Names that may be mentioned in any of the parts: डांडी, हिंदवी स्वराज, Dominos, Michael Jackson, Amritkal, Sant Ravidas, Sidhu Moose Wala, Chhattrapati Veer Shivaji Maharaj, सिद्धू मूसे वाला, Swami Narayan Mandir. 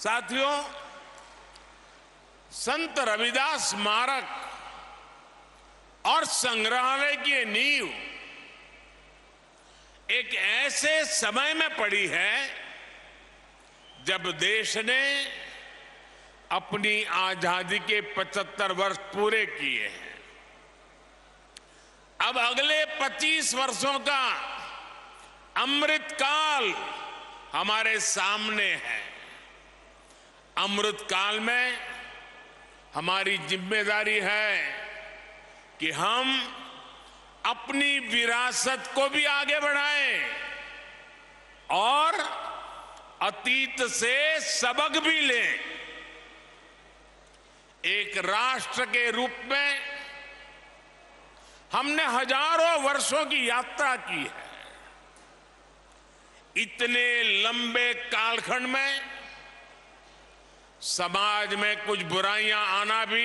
साथियों, संत रविदास स्मारक और संग्रहालय की नींव एक ऐसे समय में पड़ी है जब देश ने अपनी आजादी के 75 वर्ष पूरे किए हैं। अब अगले 25 वर्षों का अमृतकाल हमारे सामने है। अमृतकाल में हमारी जिम्मेदारी है कि हम अपनी विरासत को भी आगे बढ़ाएं और अतीत से सबक भी लें। एक राष्ट्र के रूप में हमने हजारों वर्षों की यात्रा की है। इतने लंबे कालखंड में समाज में कुछ बुराइयां आना भी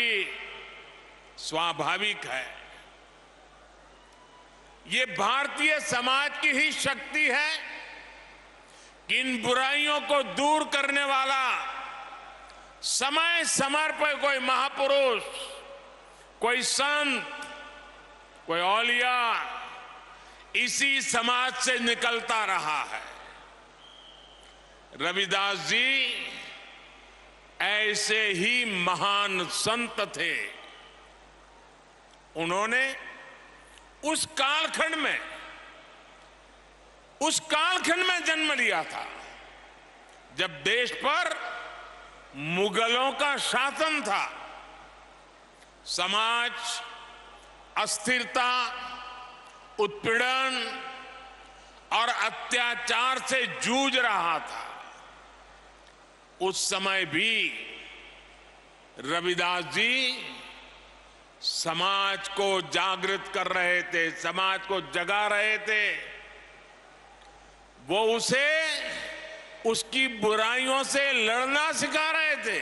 स्वाभाविक है। ये भारतीय समाज की ही शक्ति है कि इन बुराइयों को दूर करने वाला समय समर्पण कोई महापुरुष, कोई संत, कोई औलिया इसी समाज से निकलता रहा है। रविदास जी ऐसे ही महान संत थे। उन्होंने उस कालखंड में जन्म लिया था जब देश पर मुगलों का शासन था। समाज अस्थिरता, उत्पीड़न और अत्याचार से जूझ रहा था। उस समय भी रविदास जी समाज को जागृत कर रहे थे, समाज को जगा रहे थे। वो उसे उसकी बुराइयों से लड़ना सिखा रहे थे।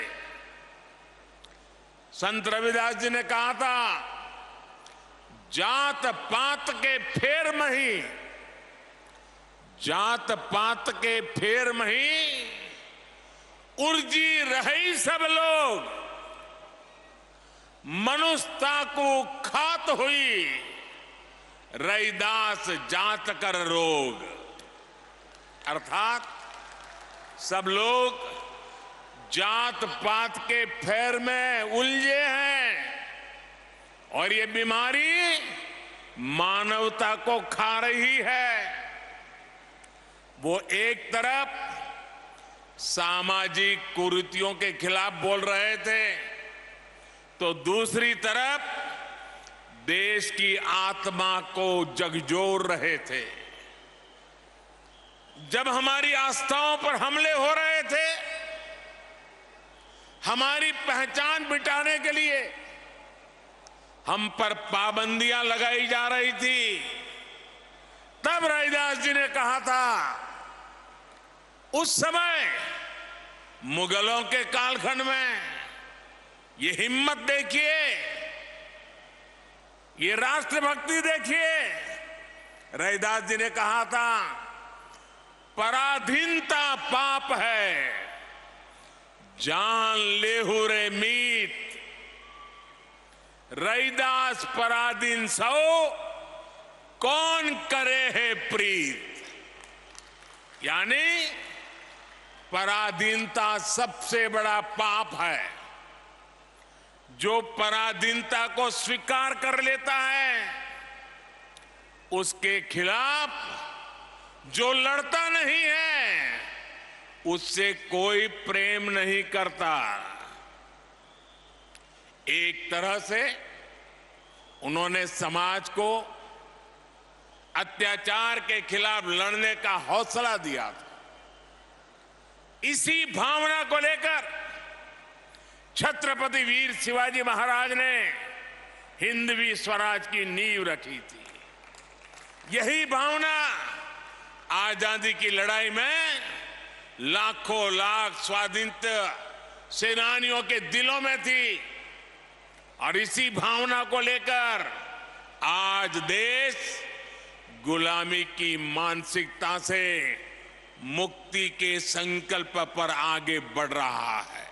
संत रविदास जी ने कहा था, जात पात के फेर मही उर्जी रही सब लोग, मनुष्यता को खात हुई रविदास जात कर रोग। अर्थात सब लोग जात पात के फेर में उलझे हैं और ये बीमारी मानवता को खा रही है। वो एक तरफ सामाजिक कुरीतियों के खिलाफ बोल रहे थे तो दूसरी तरफ देश की आत्मा को झकझोर रहे थे। जब हमारी आस्थाओं पर हमले हो रहे थे, हमारी पहचान मिटाने के लिए हम पर पाबंदियां लगाई जा रही थी, तब रविदास जी ने कहा था, उस समय मुगलों के कालखंड में ये हिम्मत देखिए, ये राष्ट्रभक्ति देखिए। रविदास जी ने कहा था, पराधीनता पाप है, जान लेहु रे मीत, रविदास पराधीन सो कौन करे है प्रीत। यानी पराधीनता सबसे बड़ा पाप है। जो पराधीनता को स्वीकार कर लेता है उसके खिलाफ जो लड़ता नहीं है उससे कोई प्रेम नहीं करता। एक तरह से उन्होंने समाज को अत्याचार के खिलाफ लड़ने का हौसला दिया था। इसी भावना को लेकर छत्रपति वीर शिवाजी महाराज ने हिंदवी स्वराज की नींव रखी थी। यही भावना आजादी की लड़ाई में लाखों लाख स्वाधीनता सेनानियों के दिलों में थी और इसी भावना को लेकर आज देश गुलामी की मानसिकता से मुक्ति के संकल्प पर आगे बढ़ रहा है।